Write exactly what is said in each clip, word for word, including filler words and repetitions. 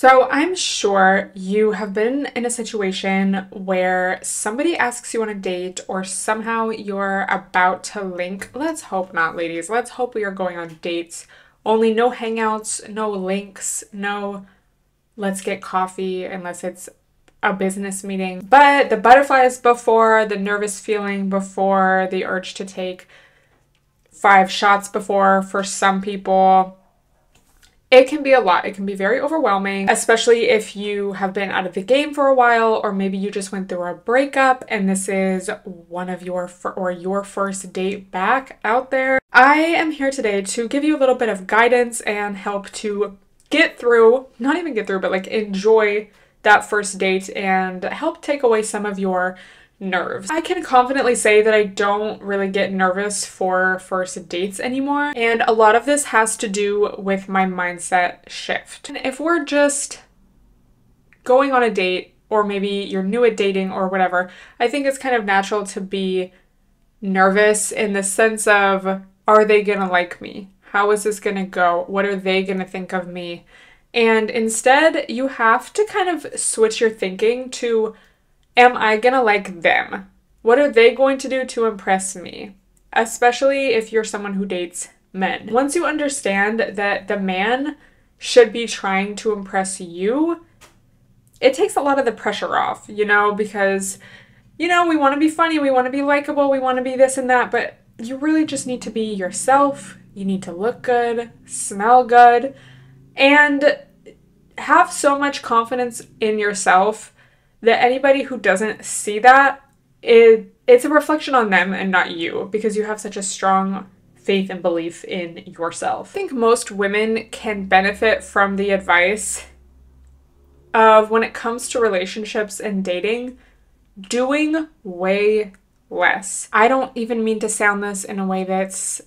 So I'm sure you have been in a situation where somebody asks you on a date or somehow you're about to link. Let's hope not, ladies. Let's hope we are going on dates. Only no hangouts, no links, no let's get coffee unless it's a business meeting. But the butterflies before, the nervous feeling before, the urge to take five shots before for some people. It can be a lot. It can be very overwhelming, especially if you have been out of the game for a while, or maybe you just went through a breakup and this is one of your fir- or your first date back out there. I am here today to give you a little bit of guidance and help to get through, not even get through, but like enjoy that first date and help take away some of your nerves. I can confidently say that I don't really get nervous for first dates anymore, and a lot of this has to do with my mindset shift. And if we're just going on a date, or maybe you're new at dating or whatever, I think it's kind of natural to be nervous in the sense of, are they gonna like me? How is this gonna go? What are they gonna think of me? And instead, you have to kind of switch your thinking to, am I gonna like them? What are they going to do to impress me? Especially if you're someone who dates men. Once you understand that the man should be trying to impress you, it takes a lot of the pressure off, you know, because, you know, we wanna be funny, we wanna be likable, we wanna be this and that, but you really just need to be yourself. You need to look good, smell good, and have so much confidence in yourself that anybody who doesn't see that, it, it's a reflection on them and not you, because you have such a strong faith and belief in yourself. I think most women can benefit from the advice of, when it comes to relationships and dating, doing way less. I don't even mean to sound this in a way that's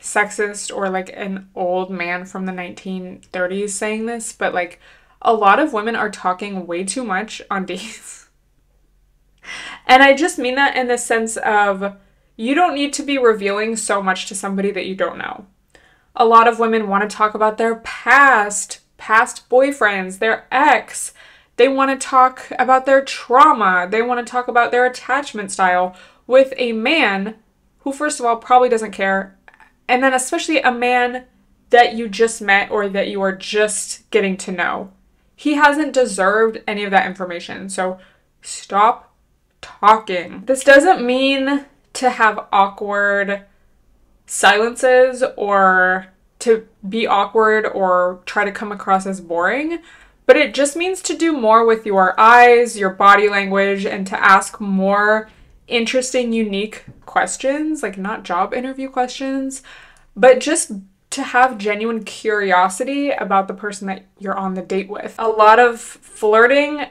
sexist or like an old man from the nineteen thirties saying this, but like, a lot of women are talking way too much on dates. And I just mean that in the sense of, you don't need to be revealing so much to somebody that you don't know. A lot of women want to talk about their past, past boyfriends, their ex. They want to talk about their trauma. They want to talk about their attachment style with a man who, first of all, probably doesn't care. And then especially a man that you just met or that you are just getting to know. He hasn't deserved any of that information, so stop talking. This doesn't mean to have awkward silences or to be awkward or try to come across as boring, but it just means to do more with your eyes, your body language, and to ask more interesting, unique questions, like not job interview questions, but just to have genuine curiosity about the person that you're on the date with. A lot of flirting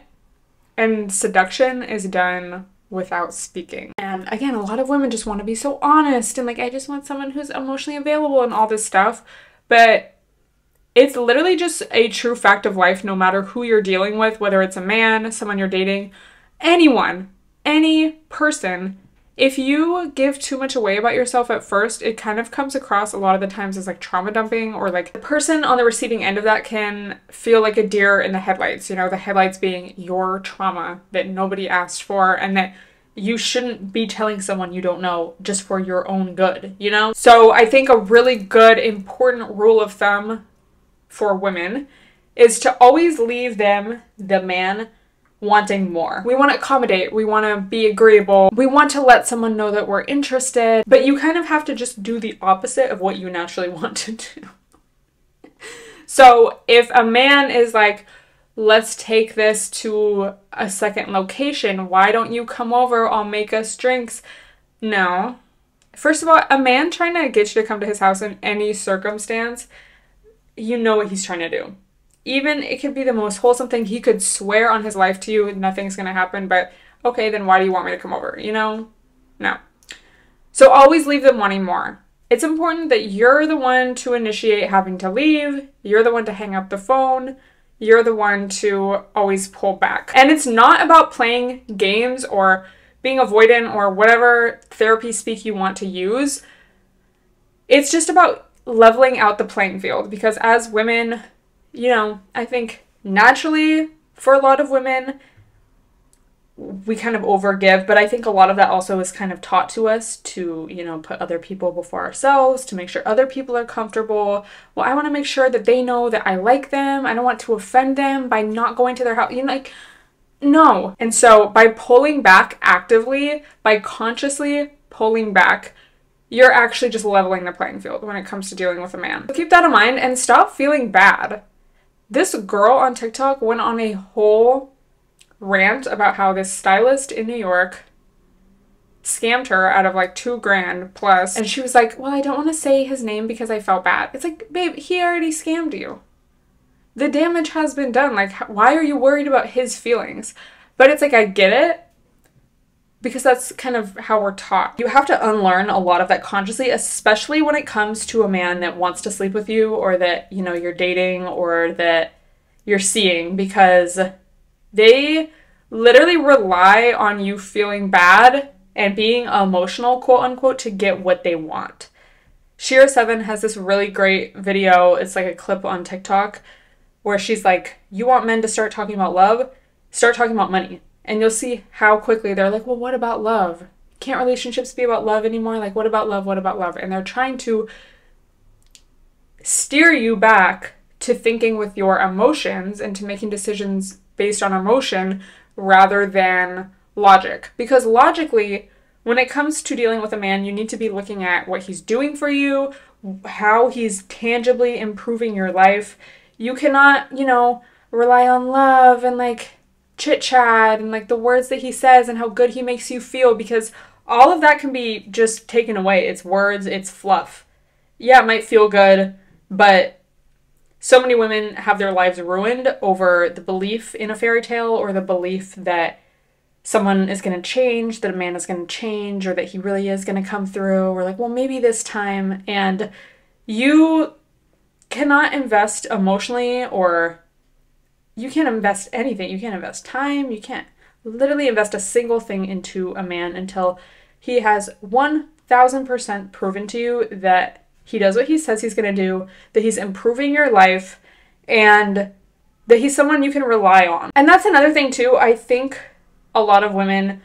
and seduction is done without speaking. And again, a lot of women just want to be so honest and like, I just want someone who's emotionally available and all this stuff. But it's literally just a true fact of life, no matter who you're dealing with, whether it's a man, someone you're dating, anyone, any person. If you give too much away about yourself at first, it kind of comes across a lot of the times as like trauma dumping, or like the person on the receiving end of that can feel like a deer in the headlights, you know, the headlights being your trauma that nobody asked for and that you shouldn't be telling someone you don't know just for your own good, you know? So I think a really good, important rule of thumb for women is to always leave them, the man, wanting more. We want to accommodate, we want to be agreeable, we want to let someone know that we're interested, but you kind of have to just do the opposite of what you naturally want to do. So if a man is like, let's take this to a second location, why don't you come over, I'll make us drinks. No. First of all, a man trying to get you to come to his house in any circumstance, you know what he's trying to do. Even it could be the most wholesome thing. He could swear on his life to you and nothing's gonna happen, but okay, then why do you want me to come over? You know? No. So always leave them wanting more. It's important that you're the one to initiate having to leave. You're the one to hang up the phone. You're the one to always pull back. And it's not about playing games or being avoidant or whatever therapy speak you want to use. It's just about leveling out the playing field, because as women, you know, I think naturally for a lot of women, we kind of overgive, but I think a lot of that also is kind of taught to us to, you know, put other people before ourselves, to make sure other people are comfortable. Well, I want to make sure that they know that I like them. I don't want to offend them by not going to their house. You know, like, no. And so by pulling back actively, by consciously pulling back, you're actually just leveling the playing field when it comes to dealing with a man. So keep that in mind and stop feeling bad. This girl on TikTok went on a whole rant about how this stylist in New York scammed her out of like two grand plus, and she was like, well, I don't want to say his name because I felt bad. It's like, babe, he already scammed you. The damage has been done. Like, why are you worried about his feelings? But it's like, I get it, because that's kind of how we're taught. You have to unlearn a lot of that consciously, especially when it comes to a man that wants to sleep with you, or that, you know, you're dating, or that you're seeing, because they literally rely on you feeling bad and being emotional, quote unquote, to get what they want. Shira seven has this really great video. It's like a clip on TikTok where she's like, you want men to start talking about love? Start talking about money. And you'll see how quickly they're like, well, what about love? Can't relationships be about love anymore? Like, what about love? What about love? And they're trying to steer you back to thinking with your emotions and to making decisions based on emotion rather than logic. Because logically, when it comes to dealing with a man, you need to be looking at what he's doing for you, how he's tangibly improving your life. You cannot, you know, rely on love and like chit-chat and like the words that he says and how good he makes you feel, because all of that can be just taken away. It's words, it's fluff. Yeah, it might feel good, but so many women have their lives ruined over the belief in a fairy tale, or the belief that someone is going to change, that a man is going to change, or that he really is going to come through, or like, well, maybe this time. And you cannot invest emotionally, or you can't invest anything. You can't invest time. You can't literally invest a single thing into a man until he has one thousand percent proven to you that he does what he says he's going to do, that he's improving your life, and that he's someone you can rely on. And that's another thing too. I think a lot of women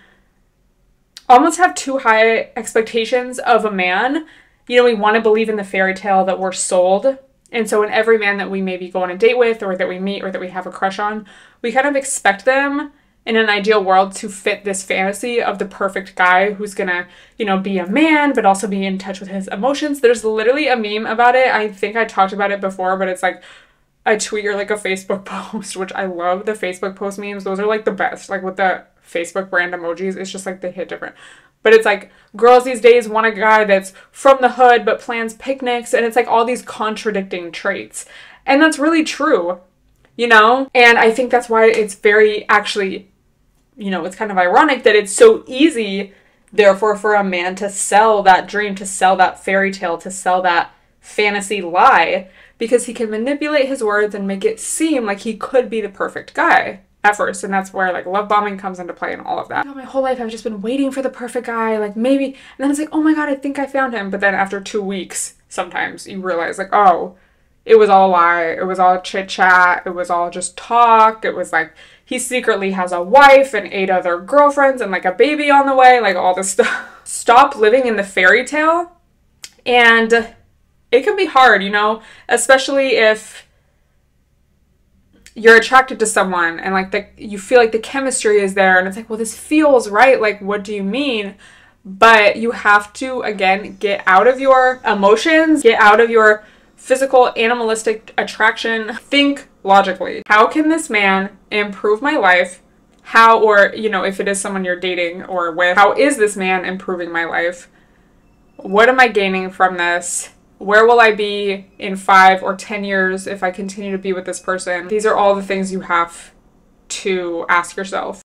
almost have too high expectations of a man. You know, we want to believe in the fairy tale that we're sold. And so in every man that we maybe go on a date with, or that we meet, or that we have a crush on, we kind of expect them in an ideal world to fit this fantasy of the perfect guy who's gonna, you know, be a man, but also be in touch with his emotions. There's literally a meme about it. I think I talked about it before, but it's like a tweet or like a Facebook post, which I love the Facebook post memes. Those are like the best, like with the Facebook brand emojis. It's just like they hit different. But it's like, girls these days want a guy that's from the hood but plans picnics. And it's like all these contradicting traits. And that's really true, you know? And I think that's why it's very actually, you know, it's kind of ironic that it's so easy, therefore, for a man to sell that dream, to sell that fairy tale, to sell that fantasy lie, because he can manipulate his words and make it seem like he could be the perfect guy at first. And that's where like love bombing comes into play and all of that. You know, my whole life I've just been waiting for the perfect guy, like maybe, and then it's like, oh my God, I think I found him. But then after two weeks, sometimes you realize like, oh, it was all a lie. It was all chit chat. It was all just talk. It was like, he secretly has a wife and eight other girlfriends and like a baby on the way, like all this stuff. Stop living in the fairy tale. And it can be hard, you know, especially if you're attracted to someone and like the, you feel like the chemistry is there and it's like, well, this feels right. Like, what do you mean? But you have to, again, get out of your emotions, get out of your physical, animalistic attraction. Think logically. How can this man improve my life? How, or, you know, if it is someone you're dating or with, how is this man improving my life? What am I gaining from this? Where will I be in five or ten years if I continue to be with this person? These are all the things you have to ask yourself.